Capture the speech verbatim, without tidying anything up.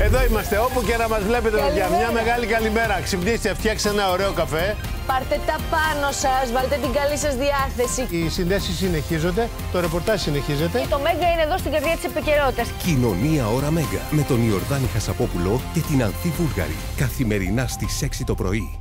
Εδώ είμαστε, όπου και να μας βλέπετε, παιδιά. Μια μεγάλη καλημέρα. Ξυπνήστε, φτιάξτε ένα ωραίο καφέ. Πάρτε τα πάνω σας, βάλτε την καλή σας διάθεση. Οι συνδέσεις συνεχίζονται, το ρεπορτάζ συνεχίζεται. Και το Μέγα είναι εδώ στην καρδιά της επικαιρότητας. Κοινωνία Ώρα Μέγα με τον Ιορδάνη Χασαπόπουλο και την Αντίβουργαρη. Καθημερινά στις έξι το πρωί.